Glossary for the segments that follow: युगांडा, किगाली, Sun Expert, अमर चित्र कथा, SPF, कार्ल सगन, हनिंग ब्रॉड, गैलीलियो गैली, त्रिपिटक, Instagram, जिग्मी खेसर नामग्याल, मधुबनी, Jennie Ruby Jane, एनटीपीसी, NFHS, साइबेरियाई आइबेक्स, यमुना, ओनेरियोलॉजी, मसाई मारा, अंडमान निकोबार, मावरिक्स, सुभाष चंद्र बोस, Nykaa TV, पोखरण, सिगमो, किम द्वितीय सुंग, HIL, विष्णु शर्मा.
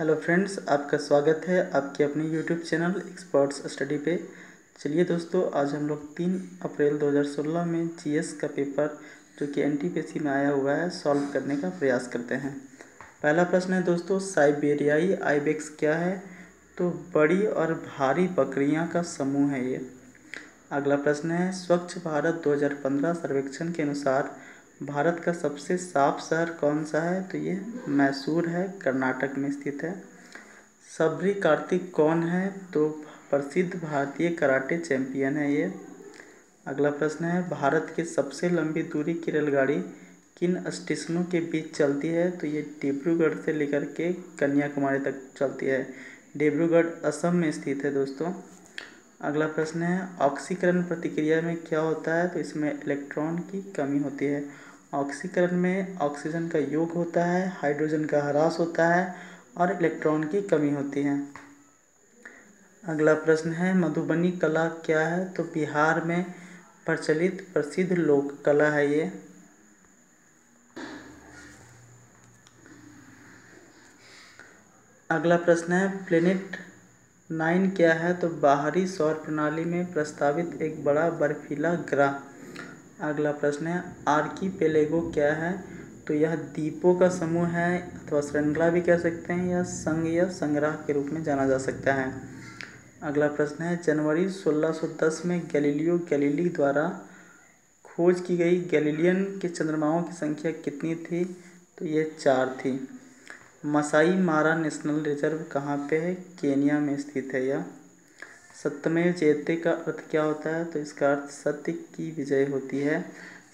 Hello friends, आपका स्वागत है आपके अपने यूट्यूब चैनल एक्सपर्ट्स स्टडी पे। चलिए दोस्तों, आज हम लोग 3 अप्रैल 2016 में जीएस का पेपर जो कि एनटीपीसी में आया हुआ है सॉल्व करने का प्रयास करते हैं। पहला प्रश्न है दोस्तों, साइबेरियाई आइबेक्स क्या है? तो बड़ी और भारी बकरियां का समूह है ये। अगला प्रश्न है, स्वच्छ भारत 2015 सर्वेक्षण के अनुसार भारत का सबसे साफ शहर कौन सा है? तो ये मैसूर है, कर्नाटक में स्थित है। सबरी कार्तिक कौन है? तो प्रसिद्ध भारतीय कराटे चैंपियन है ये। अगला प्रश्न है, भारत की सबसे लंबी दूरी की रेलगाड़ी किन स्टेशनों के बीच चलती है? तो ये डिब्रूगढ़ से लेकर के कन्याकुमारी तक चलती है। डिब्रूगढ़ असम में स्थित है दोस्तों। अगला प्रश्न है, ऑक्सीकरण प्रतिक्रिया में क्या होता है? तो इसमें इलेक्ट्रॉन की कमी होती है। ऑक्सीकरण में ऑक्सीजन का योग होता है, हाइड्रोजन का ह्रास होता है और इलेक्ट्रॉन की कमी होती है। अगला प्रश्न है, मधुबनी कला क्या है? तो बिहार में प्रचलित प्रसिद्ध लोक कला है ये। अगला प्रश्न है, प्लेनेट 9 क्या है? तो बाहरी सौर प्रणाली में प्रस्तावित एक बड़ा बर्फीला ग्रह। अगला प्रश्न है, आर्की पेलेगो क्या है? तो यह द्वीपों का समूह है अथवा श्रृंखला भी कह सकते हैं, या संघ या संग्रह के रूप में जाना जा सकता है। अगला प्रश्न है, जनवरी 1610 में गैलीलियो गैली द्वारा खोज की गई गैलीलियन के चंद्रमाओं की संख्या कितनी थी? तो ये 4 थी। मसाई मारा नेशनल रिजर्व कहाँ पे है? केनिया में स्थित है यह। सत्यमेव जयते का अर्थ क्या होता है? तो इसका अर्थ सत्य की विजय होती है।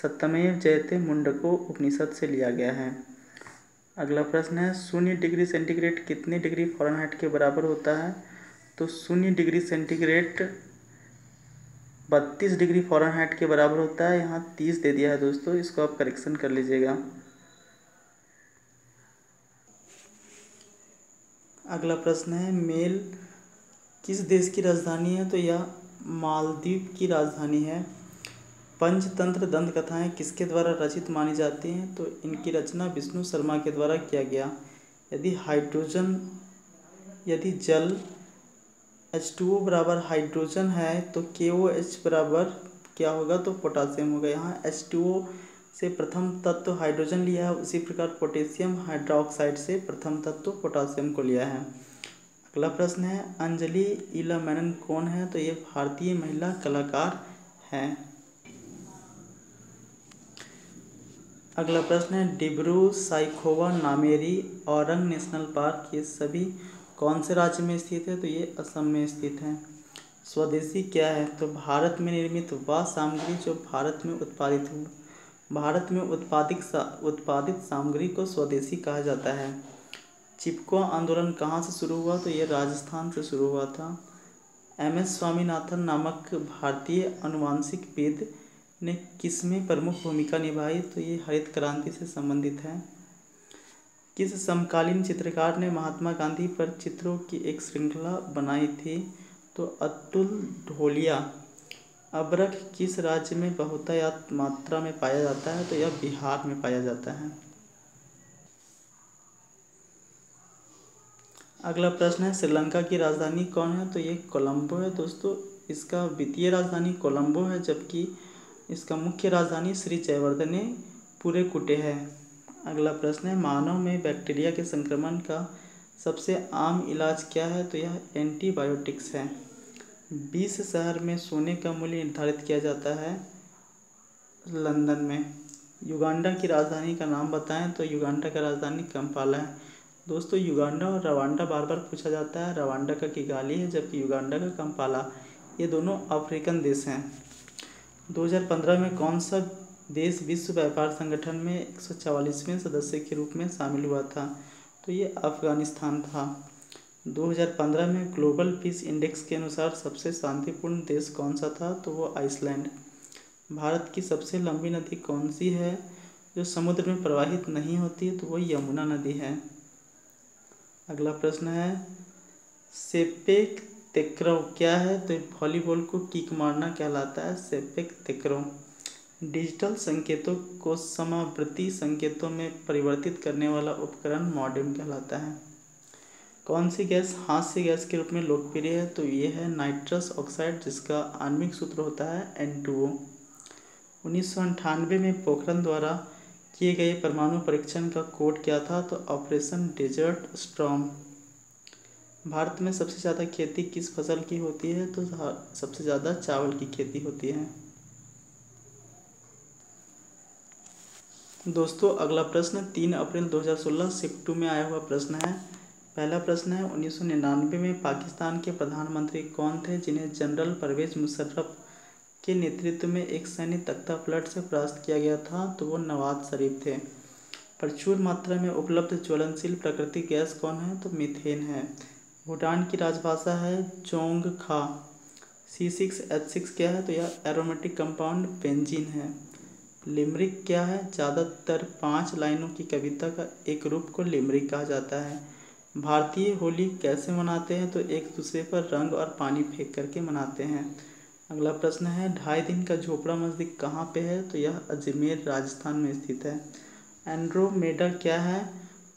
सत्यमेव जयते मुंडक उपनिषद से लिया गया है। अगला प्रश्न है, 0 डिग्री सेंटीग्रेड कितने डिग्री फॉरेनहाइट के बराबर होता है? तो 0 डिग्री सेंटीग्रेड 32 डिग्री फॉरेनहाइट के बराबर होता है। यहाँ 30 दे दिया है दोस्तों, इसको आप करेक्शन कर लीजिएगा। अगला प्रश्न है, मेल किस देश की राजधानी है? तो यह मालदीव की राजधानी है। पंचतंत्र दंत कथाएँ किसके द्वारा रचित मानी जाती हैं? तो इनकी रचना विष्णु शर्मा के द्वारा किया गया। यदि जल H2O बराबर हाइड्रोजन है तो KOH बराबर क्या होगा? तो पोटासियम होगा। यहाँ H2O से प्रथम तत्व तो हाइड्रोजन लिया है, उसी प्रकार पोटेशियम हाइड्रोक्साइड से प्रथम तत्व तो पोटासियम को लिया है। अगला प्रश्न है, अंजलि इला मेनन कौन है? तो ये भारतीय महिला कलाकार हैं। अगला प्रश्न है, डिब्रू साइखोवा नामेरी औरंग नेशनल पार्क ये सभी कौन से राज्य में स्थित है? तो ये असम में स्थित है। स्वदेशी क्या है? तो भारत में निर्मित वह सामग्री जो भारत में उत्पादित हुई। भारत में उत्पादित सामग्री को स्वदेशी कहा जाता है। चिपको आंदोलन कहाँ से शुरू हुआ? तो ये राजस्थान से शुरू हुआ था। MS स्वामीनाथन नामक भारतीय अनुवांशिकविद ने किस में प्रमुख भूमिका निभाई? तो ये हरित क्रांति से संबंधित है। किस समकालीन चित्रकार ने महात्मा गांधी पर चित्रों की एक श्रृंखला बनाई थी? तो अतुल ढोलिया। अबरख किस राज्य में बहुतायत मात्रा में पाया जाता है? तो यह बिहार में पाया जाता है। अगला प्रश्न है, श्रीलंका की राजधानी कौन है? तो ये कोलंबो है दोस्तों। इसका वित्तीय राजधानी कोलंबो है, जबकि इसका मुख्य राजधानी श्री जयवर्धने पूरे कुटे है। अगला प्रश्न है, मानव में बैक्टीरिया के संक्रमण का सबसे आम इलाज क्या है? तो यह एंटीबायोटिक्स है। 20 शहर में सोने का मूल्य निर्धारित किया जाता है लंदन में। युगांडा की राजधानी का नाम बताएं? तो युगांडा का राजधानी कम्पाला है। दोस्तों, युगांडा और रवांडा बार बार पूछा जाता है। रवांडा का किगाली है, जबकि युगांडा का कम्पाला। ये दोनों अफ्रीकन देश हैं। 2015 में कौन सा देश विश्व व्यापार संगठन में 144वें सदस्य के रूप में शामिल हुआ था? तो ये अफग़ानिस्तान था। 2015 में ग्लोबल पीस इंडेक्स के अनुसार सबसे शांतिपूर्ण देश कौन सा था? तो वो आइसलैंड। भारत की सबसे लंबी नदी कौन सी है जो समुद्र में प्रवाहित नहीं होती? तो वो यमुना नदी है। अगला प्रश्न है, सेप्पे तेकरो क्या है? तो वॉलीबॉल को किक मारना कहलाता है सेप्पे तेकरो। डिजिटल संकेतों को समावृत्तीय संकेतों में परिवर्तित करने वाला उपकरण मॉडेम कहलाता है। कौन सी गैस हाथ से गैस के रूप में लोकप्रिय है? तो ये है नाइट्रस ऑक्साइड, जिसका आणविक सूत्र होता है N2O। 1998 में पोखरण द्वारा किए गए परमाणु परीक्षण का कोड क्या था? तो ऑपरेशन डेजर्ट स्टॉर्म। भारत में सबसे ज़्यादा खेती किस फसल की होती है? तो सबसे ज़्यादा चावल की खेती होती है। दोस्तों अगला प्रश्न 3 अप्रैल 2016 शिफ्ट 2 में आया हुआ प्रश्न है। पहला प्रश्न है 1999 में पाकिस्तान के प्रधानमंत्री कौन थे जिन्हें जनरल परवेज मुशर्रफ के नेतृत्व में एक सैन्य तख्तापलट से परास्त किया गया था? तो वो नवाज शरीफ थे। प्रचुर मात्रा में उपलब्ध ज्वलनशील प्राकृतिक गैस कौन है? तो मीथेन है। भूटान की राजभाषा है चोंग खा। C6H6 क्या है? तो यह एरोमेटिक कंपाउंड बेंजीन है। लिमरिक क्या है? ज़्यादातर 5 लाइनों की कविता का एक रूप को लिमरिक कहा जाता है। भारतीय होली कैसे मनाते हैं? तो एक दूसरे पर रंग और पानी फेंक करके मनाते हैं। अगला प्रश्न है 2.5 दिन का झोपड़ा मस्जिद कहाँ पे है? तो यह अजमेर राजस्थान में स्थित है। एंड्रोमेडा क्या है?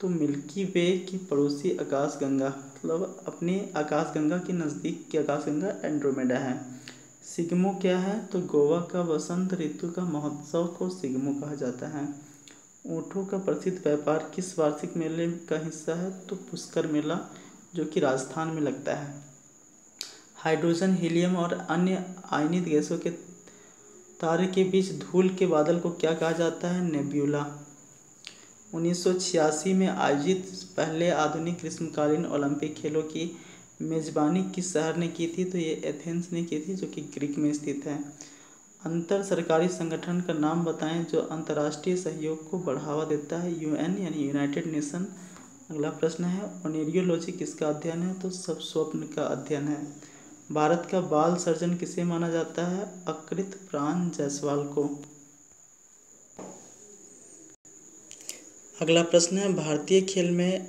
तो मिल्की वे की पड़ोसी आकाशगंगा, मतलब अपने आकाशगंगा के नज़दीक की आकाशगंगा एंड्रोमेडा है। सिगमो क्या है? तो गोवा का वसंत ऋतु का महोत्सव को सिगमो कहा जाता है। ऊँटों का प्रसिद्ध व्यापार किस वार्षिक मेले का हिस्सा है? तो पुष्कर मेला, जो कि राजस्थान में लगता है। हाइड्रोजन, हीलियम और अन्य आयनित गैसों के तारे के बीच धूल के बादल को क्या कहा जाता है? नेब्यूला। 1986 में आयोजित पहले आधुनिक ग्रीष्मकालीन ओलंपिक खेलों की मेज़बानी किस शहर ने की थी? तो ये एथेंस ने की थी, जो कि ग्रीक में स्थित है। अंतर सरकारी संगठन का नाम बताएं जो अंतर्राष्ट्रीय सहयोग को बढ़ावा देता है। UN यानी यूनाइटेड नेशन। अगला प्रश्न है ओनेरियोलॉजी किसका अध्ययन है? तो सब स्वप्न का अध्ययन है। भारत का बाल सर्जन किसे माना जाता है? अकृत प्राण जायसवाल को। अगला प्रश्न है भारतीय खेल में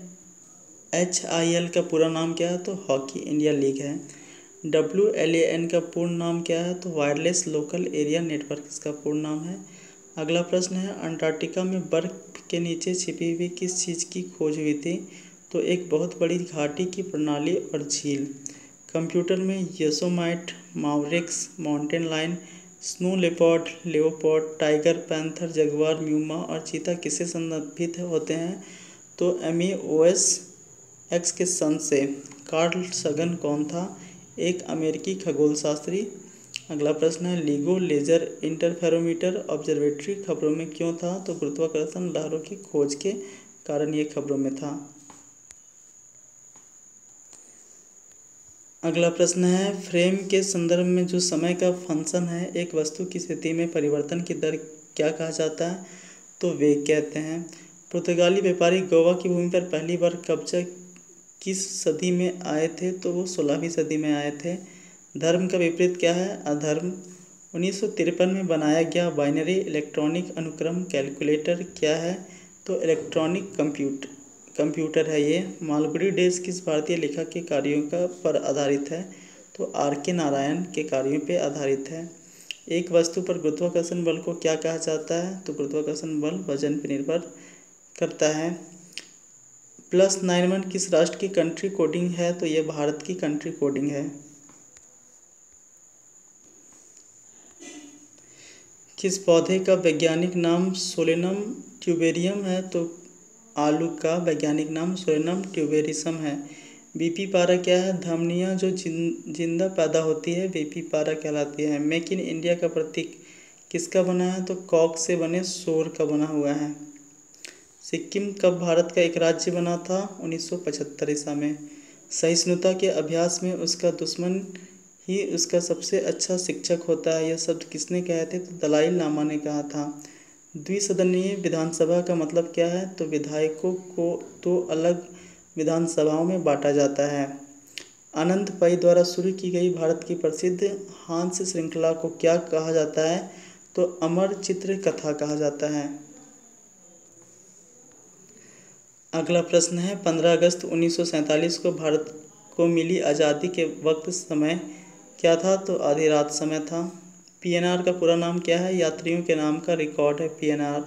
HIL का पूरा नाम क्या है? तो हॉकी इंडिया लीग है। WLAN का पूर्ण नाम क्या है? तो वायरलेस लोकल एरिया नेटवर्क इसका पूर्ण नाम है। अगला प्रश्न है अंटार्कटिका में बर्फ के नीचे छिपी हुई किस चीज़ की खोज हुई थी? तो एक बहुत बड़ी घाटी की प्रणाली और झील। कंप्यूटर में Yosemite, मावरिक्स, mountain lion, snow leopard, leopard, tiger, panther, jaguar, म्यूमा और चीता किससे संदर्भित होते हैं? तो MEOS X के सन से। कार्ल सगन कौन था? एक अमेरिकी खगोल शास्त्री। अगला प्रश्न है लीगो लेजर इंटरफेरोमीटर ऑब्जर्वेटरी खबरों में क्यों था? तो गुरुत्वाकर्षण लहरों की खोज के कारण ये खबरों में था। अगला प्रश्न है फ्रेम के संदर्भ में जो समय का फंक्शन है एक वस्तु की स्थिति में परिवर्तन की दर क्या कहा जाता है? तो वेग कहते हैं। पुर्तगाली व्यापारी गोवा की भूमि पर पहली बार कब्जा किस सदी में आए थे? तो वो 16वीं सदी में आए थे। धर्म का विपरीत क्या है? अधर्म। 1953 में बनाया गया बाइनरी इलेक्ट्रॉनिक अनुक्रम कैलकुलेटर क्या है? तो इलेक्ट्रॉनिक कंप्यूटर है ये। मालगुडी डेज किस भारतीय लेखक के कार्यों का पर आधारित है? तो RK नारायण के कार्यों पर आधारित है। एक वस्तु पर गुरुत्वाकर्षण बल को क्या कहा जाता है? तो गुरुत्वाकर्षण बल वजन पर निर्भर करता है। +91 किस राष्ट्र की कंट्री कोडिंग है? तो ये भारत की कंट्री कोडिंग है। किस पौधे का वैज्ञानिक नाम सोलेनम ट्यूबेरियम है? तो आलू का वैज्ञानिक नाम सोलेनम ट्यूबेरिसम है। बीपी पारा क्या है? धमनियाँ जो जिंदा पैदा होती है बीपी पारा कहलाती है। मेक इन इंडिया का प्रतीक किसका बना है? तो कॉक से बने शोर का बना हुआ है। सिक्किम कब भारत का एक राज्य बना था? 1975 ईसा में। सहिष्णुता के अभ्यास में उसका दुश्मन ही उसका सबसे अच्छा शिक्षक होता है, यह शब्द किसने कहे थे? तो दलाई लामा ने कहा था। द्विसदनीय विधानसभा का मतलब क्या है? तो विधायकों को 2 अलग विधानसभाओं में बांटा जाता है। आनंद पाई द्वारा शुरू की गई भारत की प्रसिद्ध हांस श्रृंखला को क्या कहा जाता है? तो अमर चित्र कथा कहा जाता है। अगला प्रश्न है 15 अगस्त 1947 को भारत को मिली आज़ादी के वक्त समय क्या था? तो आधी रात समय था। PNR का पूरा नाम क्या है? यात्रियों के नाम का रिकॉर्ड है PNR।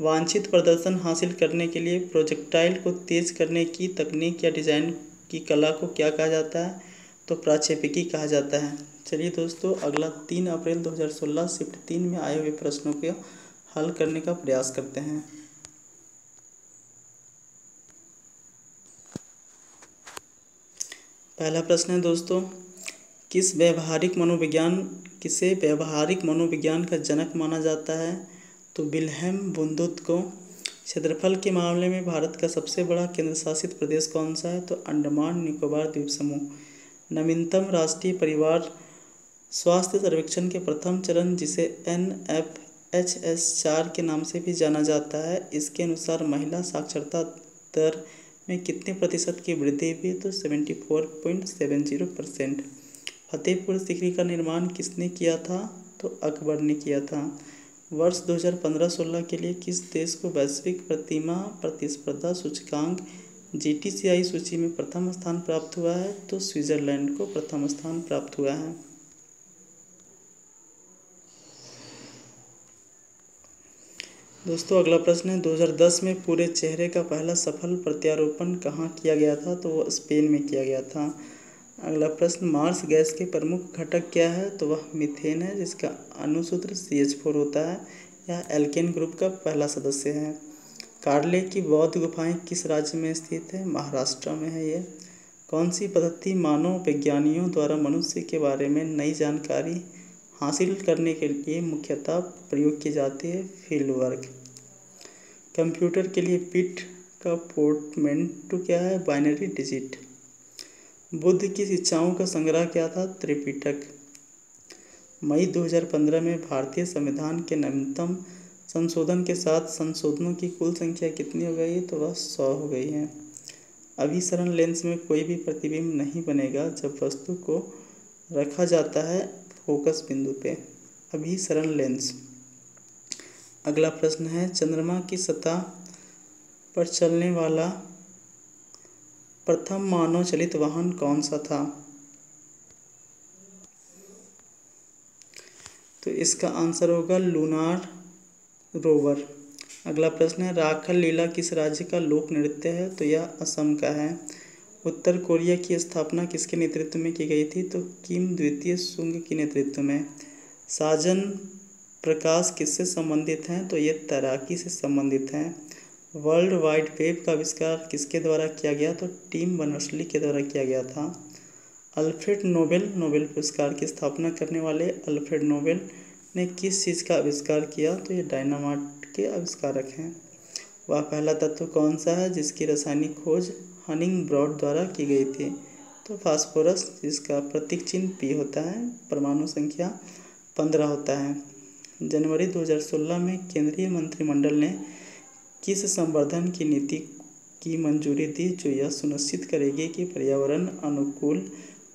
वांछित प्रदर्शन हासिल करने के लिए प्रोजेक्टाइल को तेज करने की तकनीक या डिज़ाइन की कला को क्या कहा जाता है? तो प्राक्षेपिकी कहा जाता है। चलिए दोस्तों, अगला 3 अप्रैल 2016 शिफ्ट 3 में आए हुए प्रश्नों को हल करने का प्रयास करते हैं। पहला प्रश्न है दोस्तों, किसे व्यवहारिक मनोविज्ञान का जनक माना जाता है? तो विल्हेम बुंदुत को। क्षेत्रफल के मामले में भारत का सबसे बड़ा केंद्रशासित प्रदेश कौन सा है? तो अंडमान निकोबार द्वीप समूह। नवीनतम राष्ट्रीय परिवार स्वास्थ्य सर्वेक्षण के प्रथम चरण, जिसे NFHS 4 के नाम से भी जाना जाता है, इसके अनुसार महिला साक्षरता दर में कितने प्रतिशत की वृद्धि हुई? तो 74.70%। फतेहपुर सीकरी का निर्माण किसने किया था? तो अकबर ने किया था। वर्ष 2015-16 के लिए किस देश को वैश्विक प्रतिमा प्रतिस्पर्धा सूचकांक GTCI सूची में प्रथम स्थान प्राप्त हुआ है? तो स्विट्जरलैंड को प्रथम स्थान प्राप्त हुआ है। दोस्तों अगला प्रश्न है, 2010 में पूरे चेहरे का पहला सफल प्रत्यारोपण कहाँ किया गया था? तो वह स्पेन में किया गया था। अगला प्रश्न, मार्स गैस के प्रमुख घटक क्या है? तो वह मीथेन है, जिसका अणुसूत्र CH4 होता है। यह एल्केन ग्रुप का पहला सदस्य है। कार्ले की बौद्ध गुफाएं किस राज्य में स्थित है? महाराष्ट्र में है ये। कौन सी पद्धति मानव वैज्ञानियों द्वारा मनुष्य के बारे में नई जानकारी हासिल करने के लिए मुख्यतः प्रयोग की जाती है? Field work. कंप्यूटर के लिए बिट का पोर्टमेंटो क्या है? Binary digit. बुद्ध की शिक्षाओं का संग्रह क्या था? त्रिपिटक। मई 2015 में भारतीय संविधान के नवीनतम संशोधन के साथ संशोधनों की कुल संख्या कितनी हो गई है? तो वह 100 हो गई है। अभिसरण लेंस में कोई भी प्रतिबिंब नहीं बनेगा जब वस्तु को रखा जाता है फोकस बिंदु पे, अभिसरण लेंस। अगला प्रश्न है, चंद्रमा की सतह पर चलने वाला प्रथम मानव चलित वाहन कौन सा था? तो इसका आंसर होगा लूनार रोवर। अगला प्रश्न है, राखल लीला किस राज्य का लोक नृत्य है? तो यह असम का है। उत्तर कोरिया की स्थापना किसके नेतृत्व में की गई थी? तो किम द्वितीय सुंग के नेतृत्व में। साजन प्रकाश किससे संबंधित हैं? तो ये तैराकी से संबंधित हैं। वर्ल्ड वाइड वेब का आविष्कार किसके द्वारा किया गया? तो टिम बर्नर्सली के द्वारा किया गया था। अल्फ्रेड नोबेल पुरस्कार की स्थापना करने वाले अल्फ्रेड नोबेल ने किस चीज़ का आविष्कार किया? तो ये डायनामाइट के आविष्कारक हैं। वह पहला तत्व कौन सा है जिसकी रासायनिक खोज हनिंग ब्रॉड द्वारा की गई थी? तो फास्फोरस, जिसका प्रतीक चिन्ह P होता है। परमाणु संख्या 15 होता है। जनवरी 2016 में केंद्रीय मंत्रिमंडल ने किस संवर्धन की नीति की मंजूरी दी जो यह सुनिश्चित करेगी कि पर्यावरण अनुकूल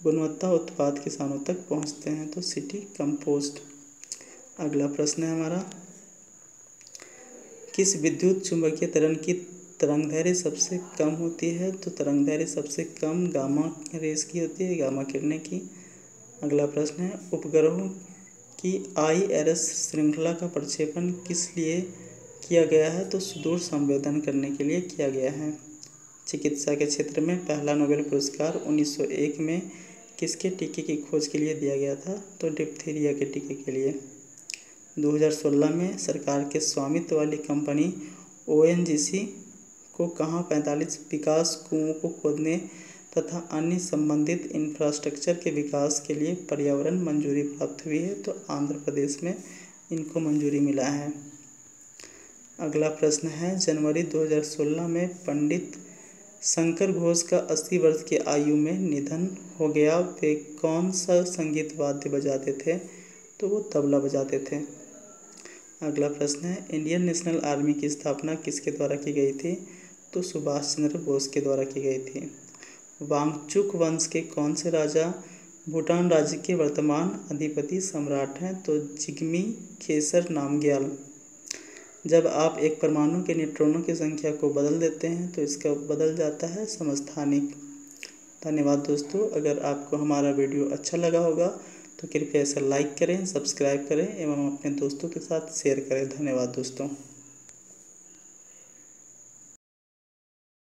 गुणवत्ता उत्पाद किसानों तक पहुंचते हैं? तो सिटी कंपोस्ट। अगला प्रश्न है हमारा, किस विद्युत चुंबकीय तरंग की तरंगदैर्ध्य सबसे कम होती है? तो तरंगदैर्ध्य सबसे कम गामा रेस की होती है, गामा किरणें की। अगला प्रश्न है, उपग्रहों की IRS श्रृंखला का प्रक्षेपण किस लिए किया गया है? तो सुदूर संवेदन करने के लिए किया गया है। चिकित्सा के क्षेत्र में पहला नोबेल पुरस्कार 1901 में किसके टीके की खोज के लिए दिया गया था? तो डिप्थीरिया के टीके के लिए। 2016 में सरकार के स्वामित्व वाली कंपनी ONGC को कहाँ 45 विकास कुओं को खोदने तथा अन्य संबंधित इंफ्रास्ट्रक्चर के विकास के लिए पर्यावरण मंजूरी प्राप्त हुई है? तो आंध्र प्रदेश में इनको मंजूरी मिला है। अगला प्रश्न है, जनवरी 2016 में पंडित शंकर घोष का 80 वर्ष की आयु में निधन हो गया। वे कौन सा संगीत वाद्य बजाते थे? तो वो तबला बजाते थे। अगला प्रश्न है, इंडियन नेशनल आर्मी की स्थापना किसके द्वारा की गई थी? तो सुभाष चंद्र बोस के द्वारा की गई थी। वांगचुक वंश के कौन से राजा भूटान राज्य के वर्तमान अधिपति सम्राट हैं? तो जिग्मी खेसर नामग्याल। जब आप एक परमाणु के न्यूट्रॉनों की संख्या को बदल देते हैं तो इसका बदल जाता है समस्थानिक। धन्यवाद दोस्तों, अगर आपको हमारा वीडियो अच्छा लगा होगा तो कृपया इसे लाइक करें, सब्सक्राइब करें एवं अपने दोस्तों के साथ शेयर करें। धन्यवाद दोस्तों।